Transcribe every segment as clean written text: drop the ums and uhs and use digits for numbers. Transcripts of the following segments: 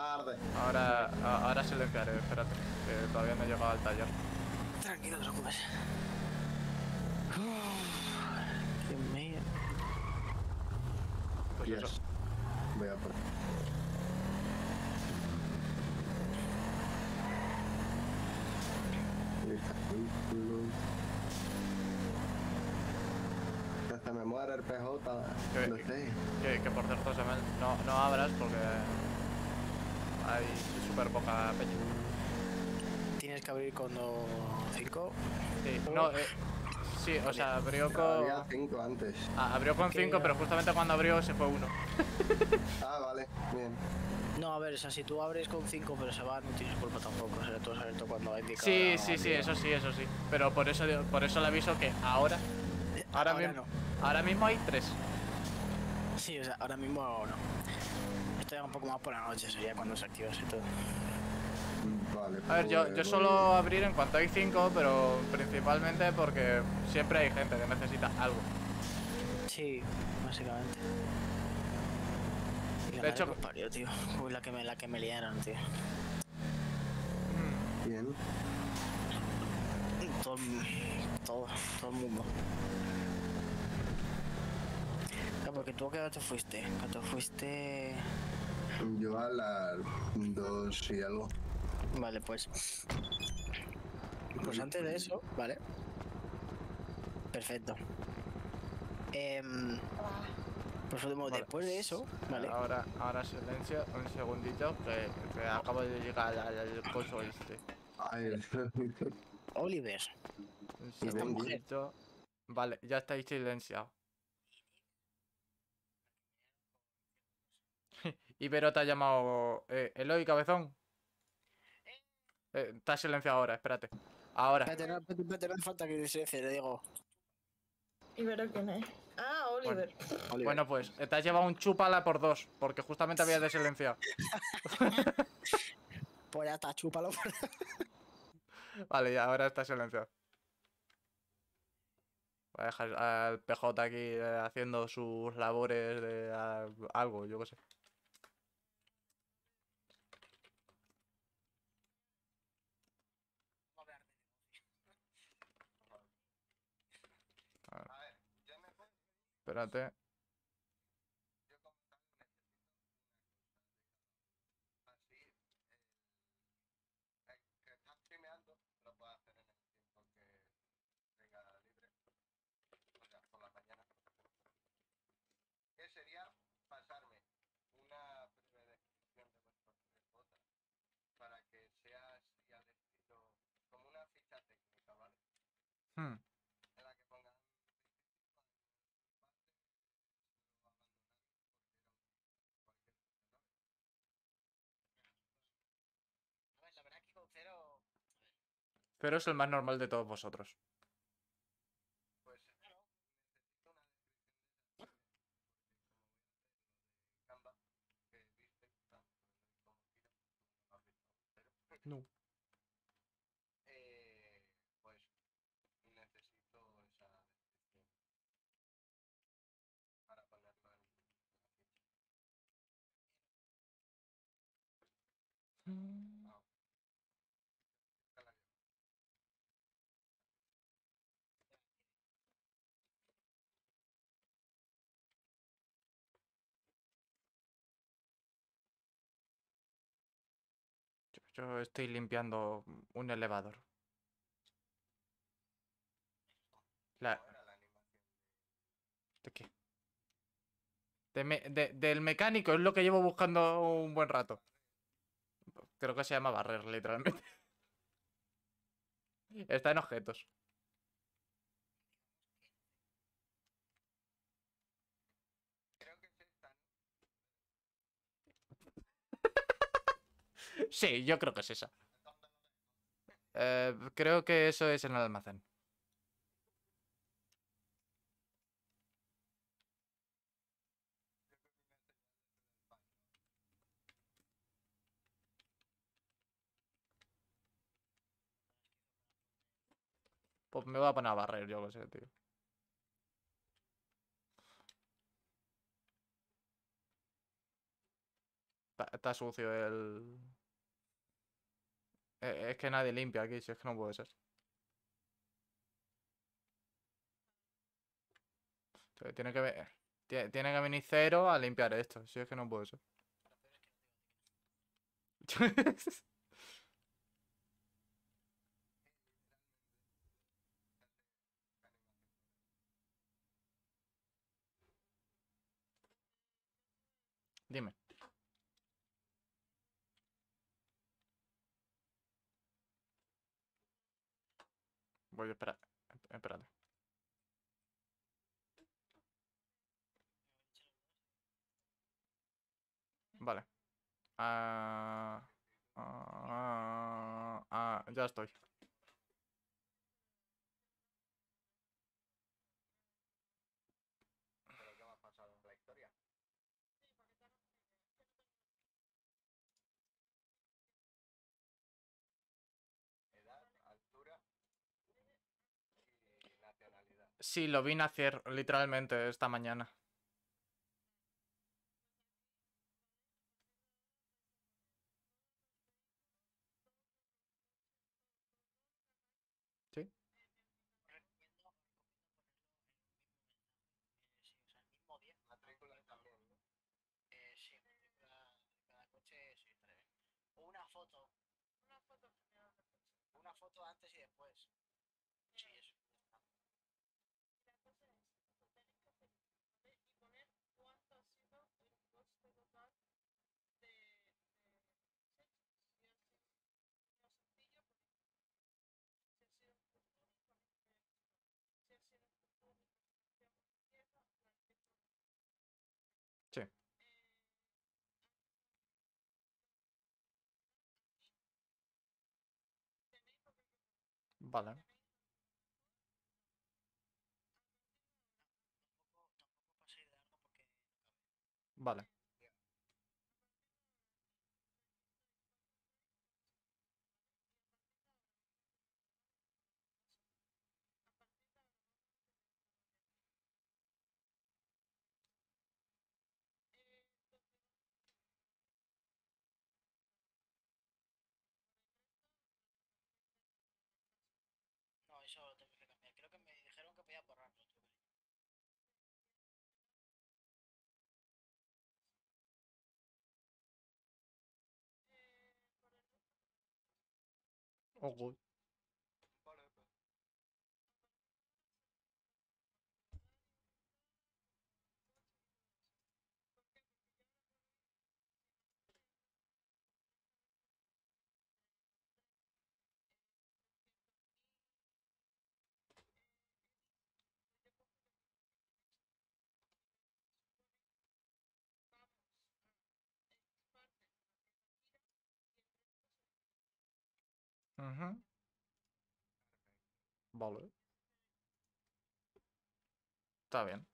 tarde. Ahora se lo encaré, espérate, que todavía no he llegado al taller. Tranquilo, no te preocupes. Dios mío. Pues yes. Eso. Voy a por... Se me muere el PJ, no sé. Que por cierto, no abras porque hay súper poca peña. Tienes que abrir cuando 5. Sí, no, sí, o sea, abrió con... Había 5 antes. Ah, abrió con 5, pero justamente cuando abrió se fue 1. Ah, vale, bien. No, a ver, o sea, si tú abres con 5 pero se va, no tienes culpa tampoco, o sea, tú has abierto cuando ha indicado... Sí, sí, sí, eso sí, eso sí. Pero por eso le aviso que ahora... Ahora mismo no. Ahora mismo hay 3. Sí, o sea, ahora mismo no. Esto ya un poco más por la noche, sería cuando se activase todo. Vale, a ver, yo suelo abrir en cuanto hay 5, pero principalmente porque siempre hay gente que necesita algo. Sí, básicamente. De hecho, que parió, tío. Uy, la que me liaron, tío. Bien. Todo el mundo. Claro, porque tú a qué hora te fuiste. ¿Cuánto fuiste? Yo a las 2 y algo. Vale, pues. Pues antes de eso, vale. Perfecto. Pues vale. Después de eso, vale. Ahora silencio, un segundito, que acabo de llegar al coso este. Ay, Oliver. Un segundito. Vale, ya estáis silenciados. Ibero te ha llamado. Eloy, cabezón. Está silenciado ahora, espérate. Ahora. Espérate, no hace falta que silencie, le digo. Ibero, ¿quién es? Ah, Oliver. Oliver. Bueno, pues te has llevado un chúpala por 2, porque justamente habías de silenciado. Pues ya está, chúpalo por 2. Vale, ya, ahora está silenciado. Voy a dejar al PJ aquí haciendo sus labores de algo, yo qué sé. Espérate. Pero es el más normal de todos vosotros. No. Yo estoy limpiando un elevador. ¿De qué? Del mecánico, es lo que llevo buscando un buen rato. Creo que se llama barrer, literalmente. Está en objetos. Sí, yo creo que es esa. Creo que eso es en el almacén. Pues me voy a poner a barrer, yo qué sé, tío. Está sucio el... Es que nadie limpia aquí, si es que no puede ser. Tiene que venir cero a limpiar esto, si es que no puede ser. Dime. Voy a esperar. Espérate. Vale. Ya estoy. Sí, lo vi nacer literalmente esta mañana. ¿Sí? Una foto antes y después. Vale. Vale. Eso lo tengo que cambiar. Creo que me dijeron que podía borrarlo. Oh, God. Uh-huh. Vale. Está bien.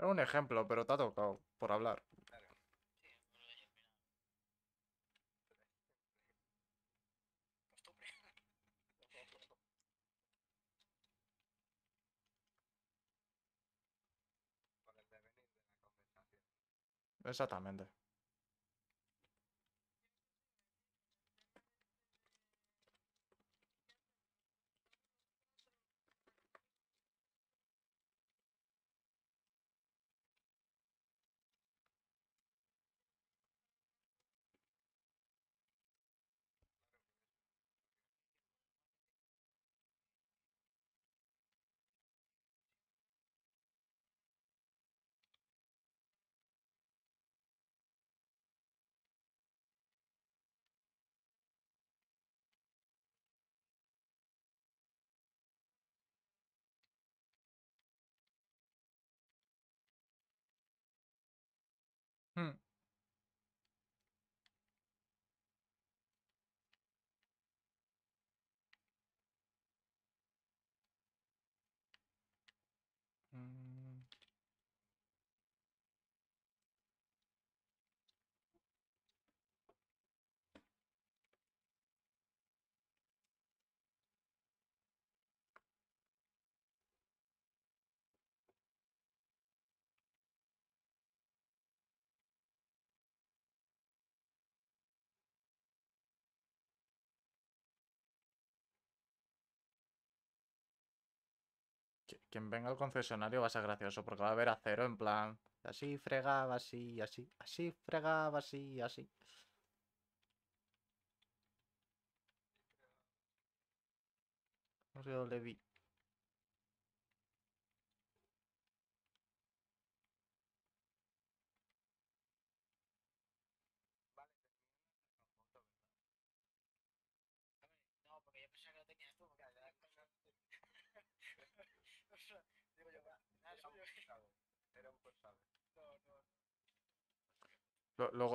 Era un ejemplo, pero te ha tocado por hablar. Exactamente. Quien venga al concesionario va a ser gracioso, porque va a ver a Cero en plan... Así fregaba, así, así. Así fregaba, así, así. No sé dónde vi.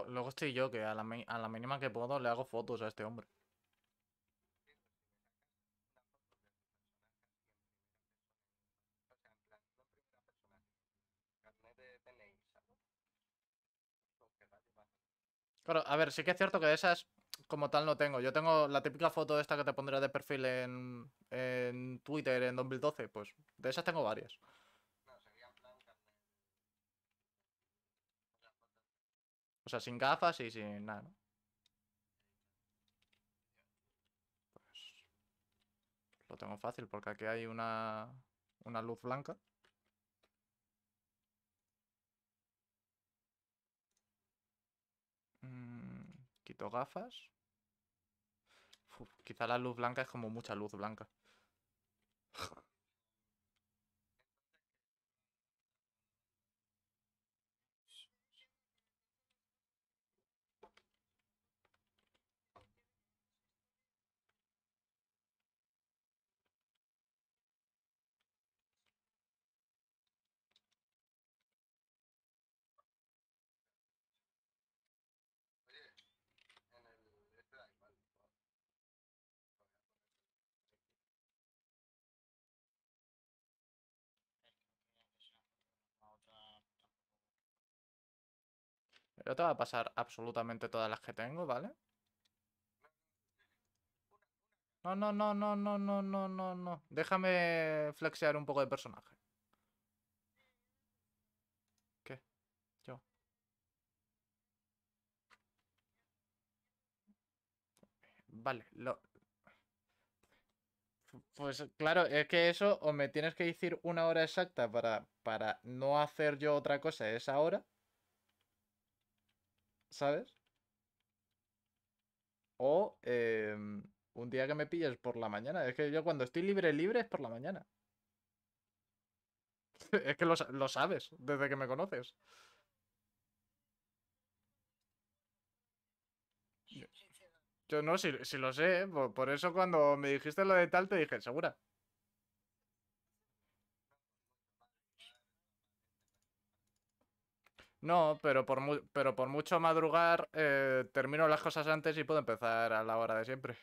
Luego estoy yo, que a la mínima que puedo le hago fotos a este hombre. Claro, a ver, sí que es cierto que de esas como tal no tengo. Yo tengo la típica foto esta que te pondrás de perfil en Twitter en 2012. Pues de esas tengo varias. O sea, sin gafas y sin nada, ¿no? Pues lo tengo fácil, porque aquí hay una luz blanca. Quito gafas. Uf, quizá la luz blanca es como mucha luz blanca. Yo te voy a pasar absolutamente todas las que tengo, ¿vale? No, no, no, no, no, no, no, no, no. Déjame flexear un poco de personaje. ¿Qué? Yo. Vale, lo... Pues claro, es que eso o me tienes que decir una hora exacta para no hacer yo otra cosa esa hora. ¿Sabes? O un día que me pilles por la mañana. Es que yo cuando estoy libre es por la mañana. Es que lo sabes desde que me conoces. Yo no, si lo sé, ¿eh? Por eso cuando me dijiste lo de tal te dije, ¿segura? No, pero por mucho madrugar termino las cosas antes y puedo empezar a la hora de siempre.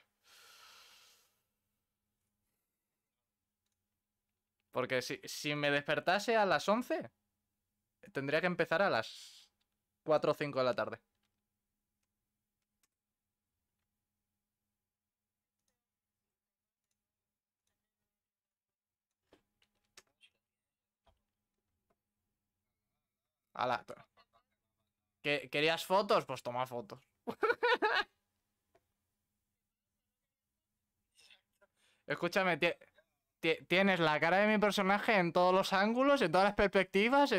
Porque si me despertase a las 11, tendría que empezar a las 4 o 5 de la tarde. Ala. ¿Querías fotos? Pues toma fotos. Escúchame, tienes la cara de mi personaje en todos los ángulos, en todas las perspectivas,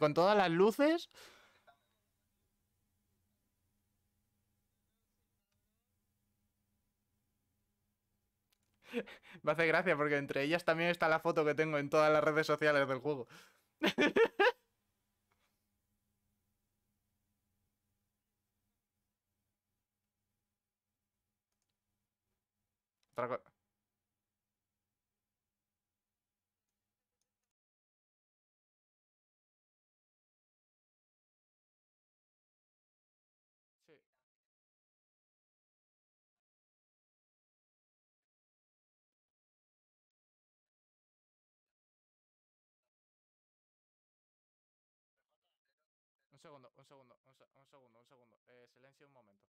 con todas las luces. Me hace gracia porque entre ellas también está la foto que tengo en todas las redes sociales del juego. Sí. Un segundo. Silencio un momento.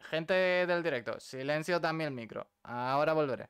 Gente del directo, silencio también el micro. Ahora volveré.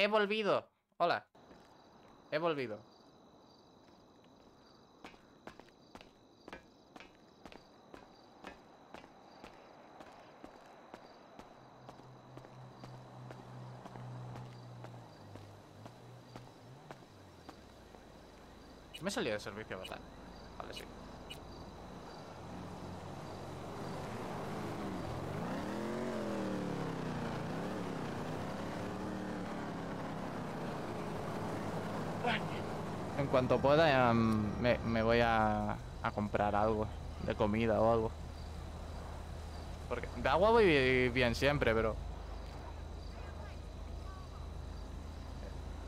He volvido. Hola. He volvido. Me he salido de servicio, ¿verdad? Vale, sí. En cuanto pueda, me voy a comprar algo de comida o algo. Porque de agua voy bien siempre, pero...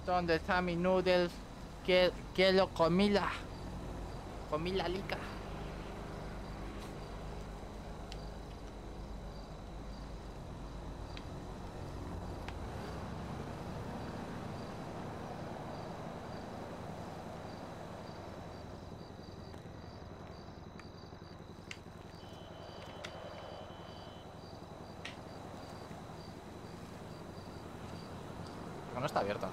¿Dónde está mi noodles? Quiero comida. Comida lica. No está abierto.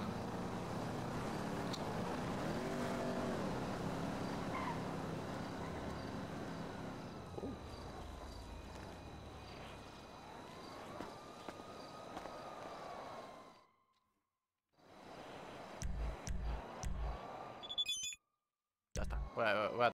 Ya está. Voy a